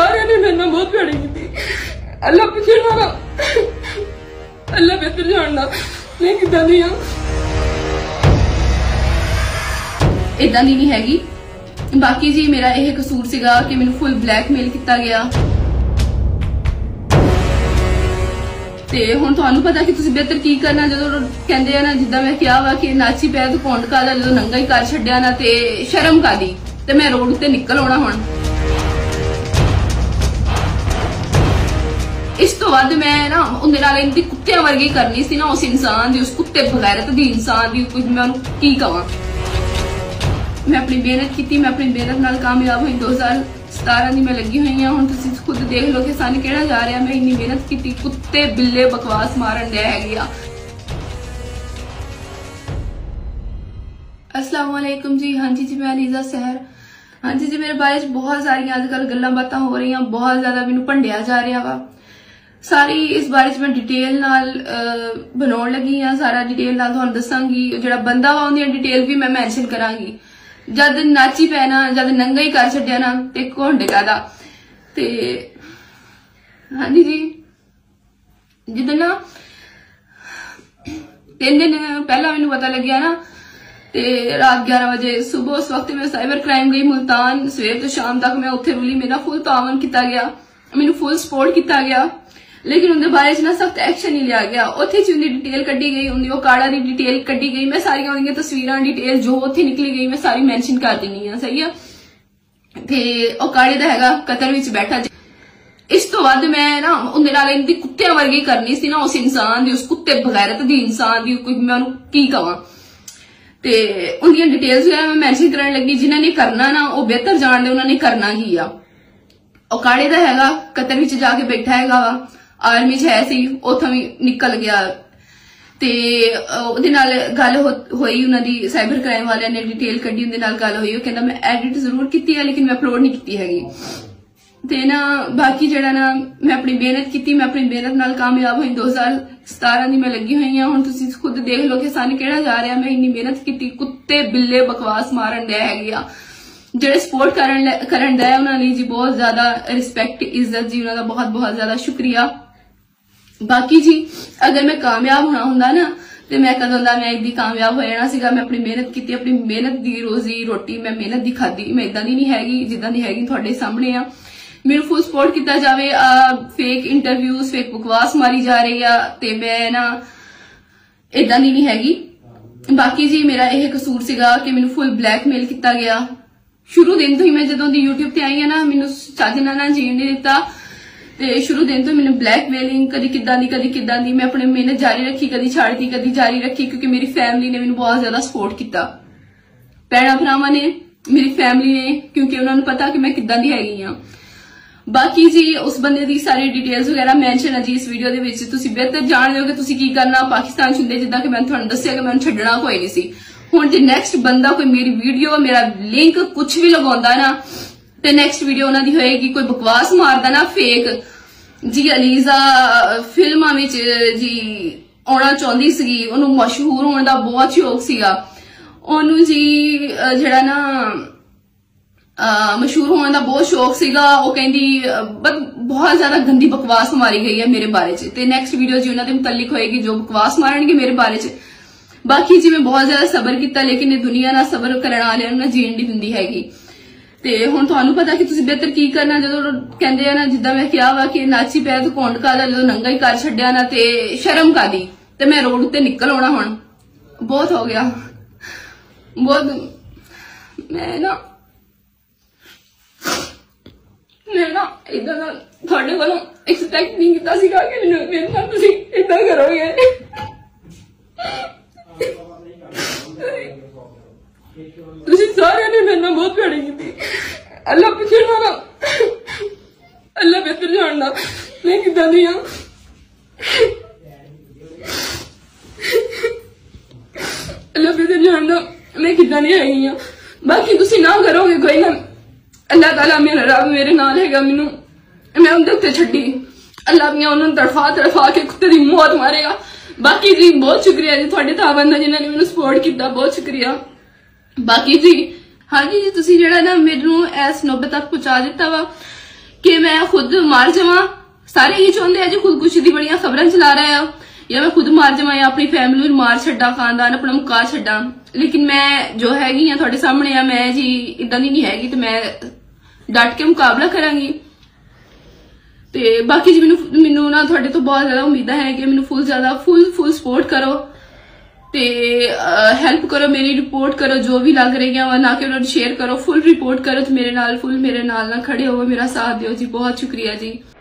सारे ने मेरे नाल बहुत प्यारी की अल्लाह पिछड़ ना अल्लाह बेहतर जानदा मैं किदां दी हां इदां दी नहीं हैगी। बाकी जी मेरा यह कसूर सीगा कि मैंने फुल ब्लैकमेल किया गया ते हुण तुहानू पता कि तुसीं बेहतर की करना जो कहंदे आ ना जिद्दां मैं किया वा कि नाची पै तो कौंड कादा जो नंगा ही कर छड्डिया ना ते शर्म कादी ते मैं रोड उत्ते निकल आउणा हुण इस तो बाद मैं ना उहदे नाल इहदी कुत्तियां वर्गी करनी सी ना उस इंसान दी उस कुत्ते बगैरत दी इंसान दी कुछ मैं उहनू की कहां। मैं अपनी मेहनत की मैं अपनी मेहनत नाल कामयाब हुई 2017 की मैं लगी हुई हूँ। तुम खुद देख लो कि सन केड़ा जा रहा मैं इन्नी मेहनत की कुत्ते बिल्ले बकवास मारन दिया है। अस्सलामुअलैकुम जी। हाँ जी जी मैं अलीज़ा सहर। हाँ जी जी मेरे बारे बहुत सारिया अजकल गल्लां बातां हो रही बहुत ज्यादा मैनू भंडिया जा रहा वा सारी इस बारे में डिटेल नाल बना लगी हाँ सारा डिटेल नाल तुहानू दसांगी जिहड़ा बंदा वा उहदी डिटेल भी मैं मैंशन करांगी। जद नाची पैना जद नंगा ही कर छड्डिया ना ते घोंड कादा ते हां जी जी जिद ना 3 दिन पहला मैनू पता लग गया ना ते रात 11 बजे सुबह उस वक्त मैं साइबर क्राइम गई मुल्तान सवेर तो शाम तक मैं उत्थे रुली मेरा फुल तावन किया गया मैनू फुल सपोर्ट किया गया लेकिन उनके बारे में ना सख्त एक्शन नहीं लिया गया। उथे जी डिटेल कड्डी गई उनकी ओकाड़ा की डिटेल कड्डी गई मैं सारिया उनकी तस्वीरां डिटेल जो उथे निकली गई मैं सारी मेंशन कर दिनी है सही है ते ओकाड़े दा हैगा कतर विच बैठा। इस तो बाद मैं ना उनके नाल इनकी कुत्तियां वर्गी करनी सी ना उस इंसान दी उस कुत्ते बगैरत दी इंसान दी कोई मैं उहनू की कहां ते उनकी डिटेल्स जो है मैं मेंशन करन लगी जिन्हां ने करना ना वो बेहतर जानदे उन्हां ने करना की आ। ओकाड़े दा हैगा कतर विच जाके बैठा हैगा वा आर्मी च है सी उथों भी निकल गया ते उहदे नाल गल होई उन्हां दी साइबर क्राइम वाले ने डिटेल कड्डी उहदे नाल गल होई कहंदा मैं एडिट जरूर कीती है लेकिन मैं अपलोड नहीं कीती हैगी ते ना बाकी जिहड़ा ना मैं अपनी मेहनत कीती मैं अपनी मेहनत नाल कामयाब होई 2017 की मैं लगी हुई हूँ। तुसीं खुद देख लो कि सन केड़ा जा रहा मैं इन्नी मेहनत कीती कुत्ते बिल्ले बकवास मारन दिया है जिहड़े सपोर्ट करन दिया उन्हां ने जी बहुत ज्यादा रिस्पैक्ट इज्जत जी उन्हां दा बहुत बहुत ज्यादा शुक्रिया। बाकी जी अगर मैं कामयाब होना होंदा ना तो मैं कदों दा मैं इदी कामयाब हो जाना सीगा। मैं अपनी मेहनत की अपनी मेहनत दी रोजी रोटी मैं मेहनत दी खादी मैं इदां दी नहीं हैगी जिदां दी हैगी तुहाडे सामने आ। मेनू फुल सपोर्ट किया जावे फेक इंटरव्यूज फेक बकवास मारी जा रही है ते मैं ना इदां दी नहीं हैगी। बाकी जी मेरा यह कसूर सीगा कि मेनू फुल ब्लैकमेल किया गया शुरू दिन तो ही मैं जदों दी यूट्यूब ते आई है ना मेनू साजना ना जीण नहीं दित्ता ते शुरू दिन तो मैंने ब्लैकमेलिंग कदी किदां दी मैं अपने मेहनत जारी रखी कदी छाड़ती कदी जारी रखी क्योंकि मेरी फैमिली ने मैंने बहुत ज्यादा सपोर्ट किया भैणा भरावां ने मेरी फैमिली ने क्योंकि उन्होंने पता कि मैं किदां दी हैगी हां। बाकी जी उस बंदे दी सारी डिटेल्स वगैरह मेंशन है जी इस वीडियो दे विच तुसीं बेहतर जान लिओ कि तुसीं की करना पाकिस्तान च हुंदे जिद्दां कि मैं तुहानू दस्सिया कि मैं उन्हें छड्डना कोई नहीं सी हुण जे नैक्सट बंदा कोई मेरी वीडियो मेरा लिंक कुछ भी लगाउंदा ना ते नैक्सट वीडियो उन्हां दी होएगी कोई बकवास मारदा ना फेक जी अलीज़ा फिल्मां विच जी आना चाहती सी ओनू मशहूर होने का बहुत शौक सीगा ओनू जी जिहड़ा ना मशहूर होने का बहुत शौक सीगा वो कहंदी बहुत ज्यादा गंदी बकवास मारी गई है मेरे बारे च ते नैक्सट वीडियो जी उन्हां दे मुतल्लिक होएगी जो बकवास मारनगे मेरे बारे च। बाकी जी मैं बहुत ज्यादा सबर किया लेकिन दुनिया ना सबर करन वालिआं नूं जीण नहीं दिंदी हैगी ते हुण तुहानू पता कि तुसीं बेहतर की करना जो कहंदे आ ना जिद्दां मैं किया वा कि नाची पै तो कौंड कादा जो नंगा ही कर छड्डिया ना ते शर्म कादी ते मैं रोड उत्ते निकल आउणा हुण बहुत हो गया बहुत मैं ना इदां दा तुहाडे कोलों एक्सपेक्ट नहीं कीता सीगा कि मेरे नाल तुसीं इदां करोगे तुसीं सारे ने मेरे नाल बहुत प्यारी कीती अल्लाह पिछड़ ना अल्लाह बेहतर जानदा मैं किदां दी हां। अल्लाह बेहतर जानदा मैं किदां दी हैगी हां। बाकी तुसी ना करोगे कोई ना अल्लाह ताला मेरा रब मेरे नाल हैगा मैनू मैं उंदे उत्ते छड्डी अल्लाह मियां उन्हां नूं तड़फा के कुत्ते दी मौत मारेगा। बाकी जी बहुत शुक्रिया जी तुहाडे ताबंदा जिन्हां ने मैनू सपोर्ट कीता बहुत शुक्रिया। बाकी जी हाँ जी जी तुसी जिहड़ा ना मेरे नूं इस नौबत तक पहुंचा दिता वा कि मैं खुद मार जावा, सारे यही चाहते हैं जो खुदकुशी दी बड़िया खबर चला रहे हो, या मैं खुद मार जावा या अपनी फैमिली मार छा, खानदान अपना मुका छा। लेकिन मैं जो हैगी हाँ थोड़े सामने आ, मैं जी इदा की नहीं हैगी, तो मैं डट के मुकाबला करांगी। तो बाकी जी मेनू ना थोड़े तो बहुत ज्यादा उम्मीदा है कि मेनू फुल ज्यादा फुल सपोर्ट करो, ते हेल्प करो, मेरी रिपोर्ट करो जो भी लग रही है, ना कि उन्होंने शेयर करो, फुल रिपोर्ट करो, तो मेरे नाल ना खड़े हो, मेरा साथ दियो जी। बहुत शुक्रिया जी।